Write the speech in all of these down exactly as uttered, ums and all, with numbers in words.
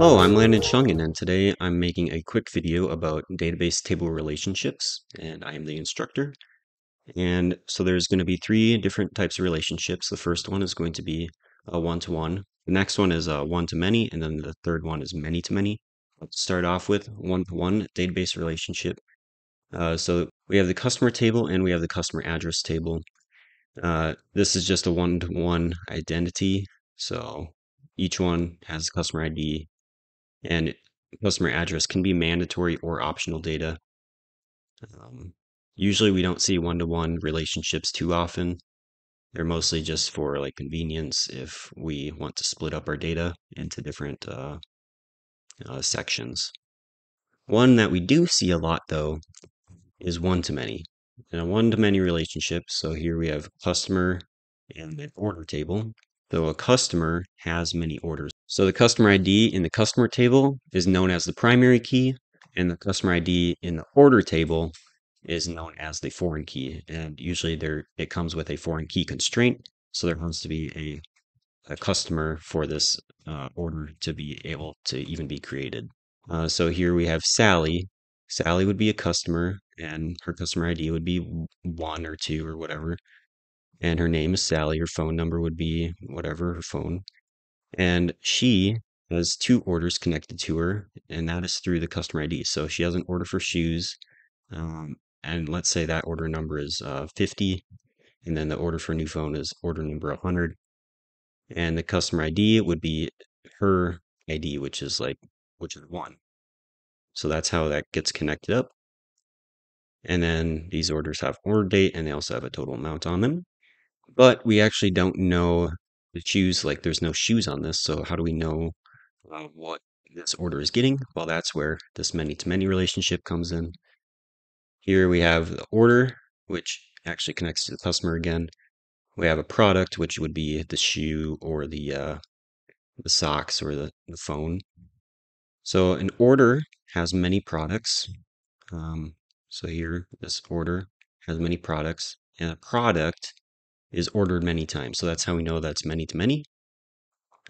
Hello, I'm Landon Schlangen, and today I'm making a quick video about database table relationships, and I am the instructor. And so there's going to be three different types of relationships. The first one is going to be a one-to-one, the next one is a one-to-many, and then the third one is many-to-many. Let's start off with one-to-one database relationship. Uh, so we have the customer table and we have the customer address table. Uh, this is just a one-to-one identity, so each one has a customer I D, and customer address can be mandatory or optional data. Um, usually we don't see one-to-one relationships too often. They're mostly just for like convenience if we want to split up our data into different uh, uh, sections. One that we do see a lot though is one-to-many. In a one-to-many relationship, so here we have customer and an order table. So a customer has many orders. So the customer I D in the customer table is known as the primary key, and the customer I D in the order table is known as the foreign key. And usually there it comes with a foreign key constraint, so there has to be a, a customer for this uh, order to be able to even be created. Uh, so here we have Sally. Sally would be a customer, and her customer I D would be one or two or whatever. And her name is Sally. Her phone number would be whatever, her phone. And she has two orders connected to her, and that is through the customer I D. So she has an order for shoes, um, and let's say that order number is uh, fifty, and then the order for a new phone is order number one hundred. And the customer I D would be her I D, which is like, which is one. So that's how that gets connected up. And then these orders have order date, and they also have a total amount on them. But we actually don't know the shoes, like there's no shoes on this. So how do we know uh, what this order is getting? Well, that's where this many-to-many relationship comes in. Here we have the order, which actually connects to the customer again. We have a product, which would be the shoe or the, uh, the socks or the, the phone. So an order has many products. Um, so here, this order has many products, and a product is ordered many times. So that's how we know that's many to many,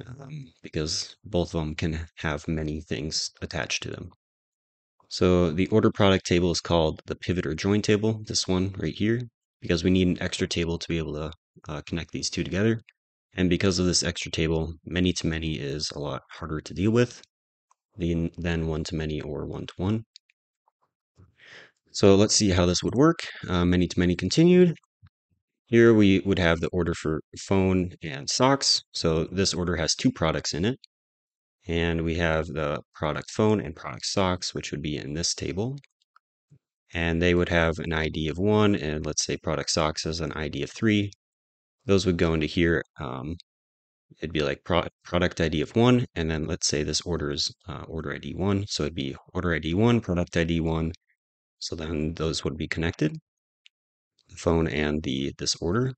um, because both of them can have many things attached to them. So the order product table is called the pivot or join table, this one right here, because we need an extra table to be able to uh, connect these two together. And because of this extra table, many to many is a lot harder to deal with than one-to-many or one-to-one. So let's see how this would work. Uh, many-to-many continued. Here we would have the order for phone and socks. So this order has two products in it. And we have the product phone and product socks, which would be in this table. And they would have an I D of one, and let's say product socks has an I D of three. Those would go into here. Um, It'd be like pro product I D of one, and then let's say this order is uh, order I D one. So it'd be order I D one, product I D one. So then those would be connected, the phone and the this order.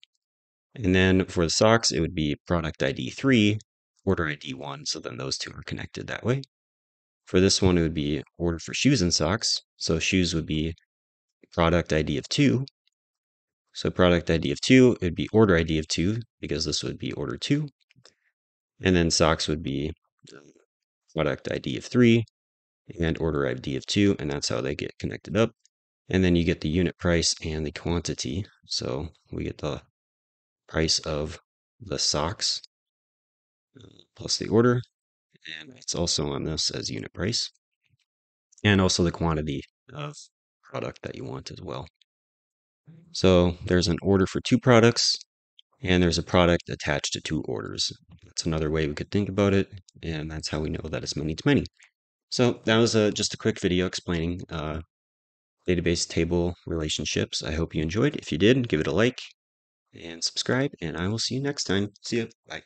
And then for the socks, it would be product I D three, order I D one. So then those two are connected that way. For this one, it would be order for shoes and socks. So shoes would be product I D of two. So product I D of two, it'd be order I D of two, because this would be order two. And then socks would be product I D of three and order I D of two, and that's how they get connected up. And then you get the unit price and the quantity. So we get the price of the socks plus the order, and it's also on this as unit price, and also the quantity of product that you want as well. So there's an order for two products, and there's a product attached to two orders. That's another way we could think about it, and that's how we know that it's many to many. So that was a, just a quick video explaining uh, database table relationships. I hope you enjoyed. If you did, give it a like and subscribe, and I will see you next time. See ya. Bye.